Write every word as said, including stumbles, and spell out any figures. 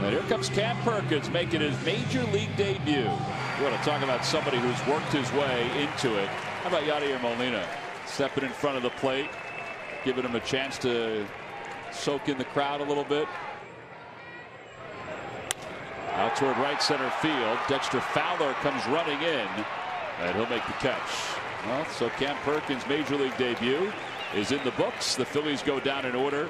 And here comes Cam Perkins making his major league debut. You want to talk about somebody who's worked his way into it. How about Yadier Molina stepping in front of the plate, giving him a chance to soak in the crowd a little bit. Out toward right center field. Dexter Fowler comes running in, and he'll make the catch. Well, so Cam Perkins' major league debut is in the books. The Phillies go down in order.